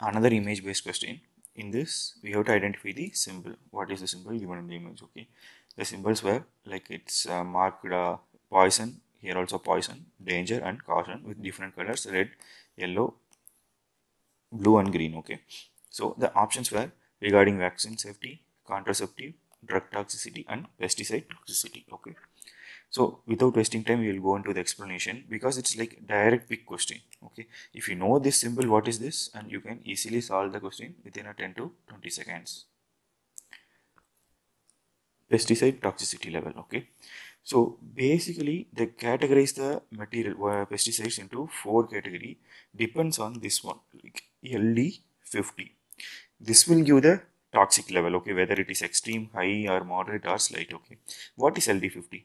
another image based question. In this we have to identify the symbol. What is the symbol given in the image? Okay, the symbols were like it's marked poison, here also poison, danger and caution with different colors, red, yellow, blue and green. Okay, so the options were regarding vaccine safety, contraceptive, drug toxicity and pesticide toxicity. Okay, so without wasting time we will go into the explanation because it's like direct pick question. Okay, if you know this symbol, what is this, and you can easily solve the question within a 10 to 20 seconds. Pesticide toxicity level. Okay, so basically they categorize the material pesticides into 4 category, depends on this one, like LD50. This will give the toxic level, okay, whether it is extreme, high or moderate or slight. Okay, what is LD50?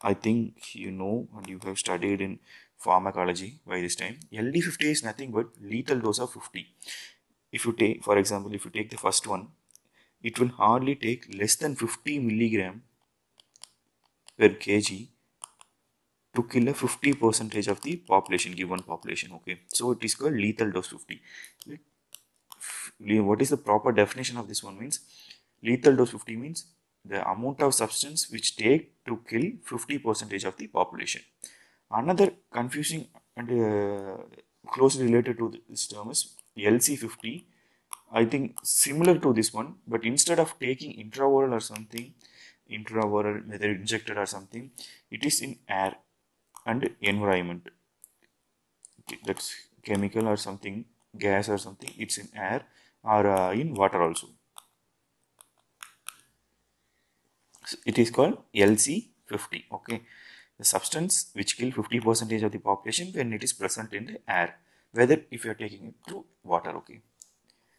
I think you know and you have studied in pharmacology by this time. LD50 is nothing but lethal dose of 50. If you take, for example, if you take the first one, it will hardly take less than 50 milligram per kg to kill a 50% of the population, given population. Okay, so it is called lethal dose 50. What is the proper definition of this one means? Lethal dose 50 means the amount of substance which take to kill 50% of the population. Another confusing and closely related to this term is LC50. I think similar to this one, but instead of taking intraoral or something, intraoral whether injected or something, it is in air and environment. Okay, that's chemical or something, gas or something, it's in air or in water also. So it is called LC50. Okay, the substance which kill 50% of the population when it is present in the air, whether if you are taking it through water. Okay,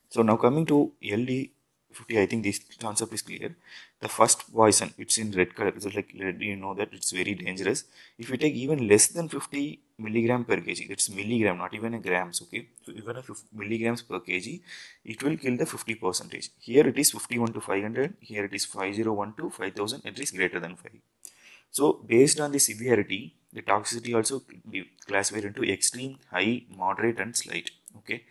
so now coming to LD50, I think this concept is clear. The first poison, it's in red color, so like you know that it's very dangerous. If you take even less than 50 milligram per kg, it's milligram, not even a grams. Okay, so even a milligrams per kg, it will kill the 50%. Here it is 51 to 500, here it is 5001 to 5000, it is greater than 5. So based on the severity, the toxicity also be classified into extreme, high, moderate and slight. Okay,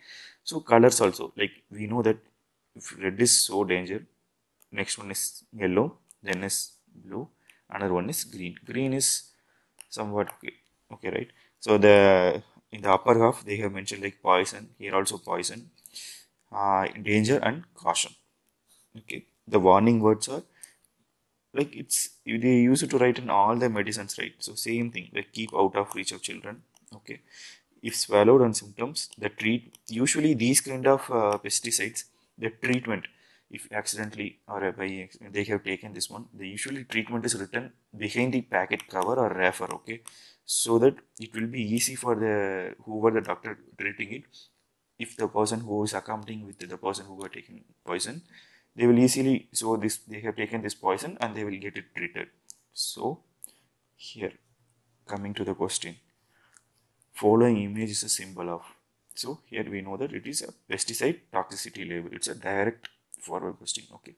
so colors also, like we know that if red is so danger, next one is yellow, then is blue, another one is green. Green is somewhat okay, right? So the in the upper half they have mentioned like poison, here also poison, danger and caution. Okay, the warning words are like they use it to write in all the medicines, right? So same thing, like keep out of reach of children. Okay, if swallowed on symptoms, the treat usually these kind of pesticides, the treatment, if accidentally or by they have taken this one, the usually treatment is written behind the packet cover or wrapper. Okay, so that it will be easy for the whoever the doctor treating it, if the person who is accompanying with the person who got taken poison, they will easily, so this they have taken this poison and they will get it treated. So here coming to the question, following image is a symbol of. So here we know that it is a pesticide toxicity label. It's a direct forward question. Okay.